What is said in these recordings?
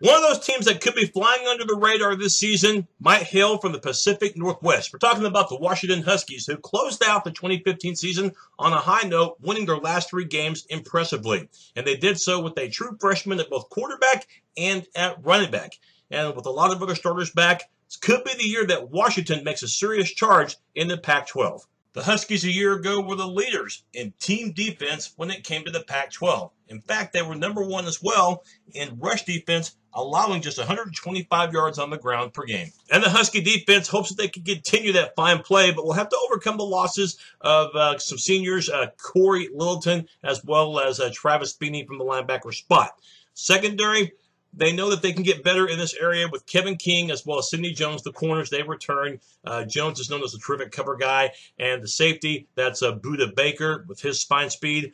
One of those teams that could be flying under the radar this season might hail from the Pacific Northwest. We're talking about the Washington Huskies, who closed out the 2015 season on a high note, winning their last three games impressively. And they did so with a true freshman at both quarterback and at running back. And with a lot of other starters back, this could be the year that Washington makes a serious charge in the Pac-12. The Huskies a year ago were the leaders in team defense when it came to the Pac-12. In fact, they were number one as well in rush defense, allowing just 125 yards on the ground per game. And the Husky defense hopes that they can continue that fine play, but will have to overcome the losses of some seniors, Corey Littleton, as well as Travis Feeney from the linebacker spot. Secondary, they know that they can get better in this area with Kevin King as well as Sidney Jones, the corners they return. Jones is known as a terrific cover guy. And the safety, that's Buda Baker with his spine speed.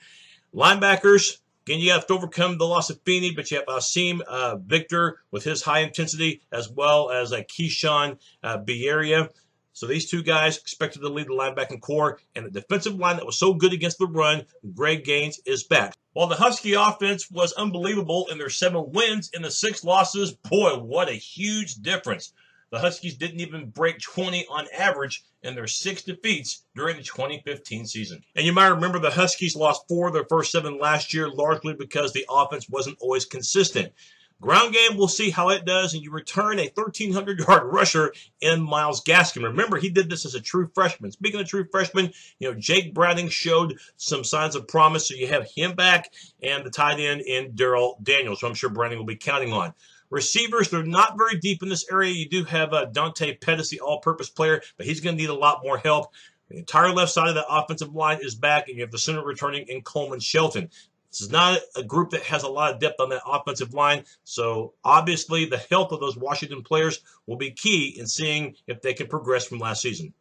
Linebackers, again, you have to overcome the loss of Feeney, but you have Asim Victor with his high intensity as well as Keyshawn Bieria. So these two guys expected to lead the linebacking core, and the defensive line that was so good against the run, Greg Gaines, is back. While the Husky offense was unbelievable in their 7 wins and the 6 losses, boy, what a huge difference. The Huskies didn't even break 20 on average in their 6 defeats during the 2015 season. And you might remember the Huskies lost 4 of their first 7 last year, largely because the offense wasn't always consistent. Ground game, we'll see how it does, and you return a 1,300-yard rusher in Myles Gaskin. Remember, he did this as a true freshman. Speaking of true freshmen, you know, Jake Browning showed some signs of promise, so you have him back and the tight end in Darrell Daniels, who I'm sure Browning will be counting on. Receivers, they're not very deep in this area. You do have Dante Pettis, the all-purpose player, but he's going to need a lot more help. The entire left side of the offensive line is back, and you have the center returning in Coleman Shelton. This is not a group that has a lot of depth on that offensive line, so obviously the health of those Washington players will be key in seeing if they can progress from last season.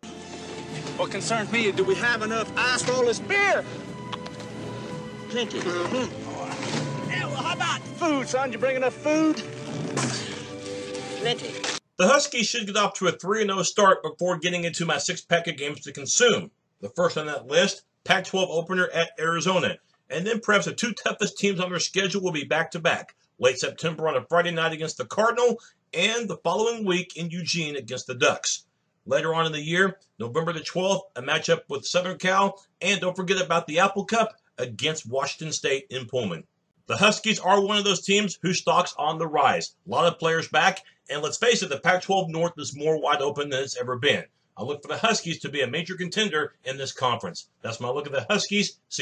What concerns me is, do we have enough ice for all this beer? Plenty. Mm-hmm. Yeah, well, how about food, son? You bring enough food? Plenty. The Huskies should get off to a 3-0 start before getting into my 6-pack of games to consume. The first on that list, Pac-12 opener at Arizona. And then perhaps the 2 toughest teams on their schedule will be back-to-back. Late September on a Friday night against the Cardinal, and the following week in Eugene against the Ducks. Later on in the year, November the 12th, a matchup with Southern Cal, and don't forget about the Apple Cup against Washington State in Pullman. The Huskies are one of those teams whose stock's on the rise. A lot of players back, and let's face it, the Pac-12 North is more wide open than it's ever been. I look for the Huskies to be a major contender in this conference. That's my look at the Huskies. See you.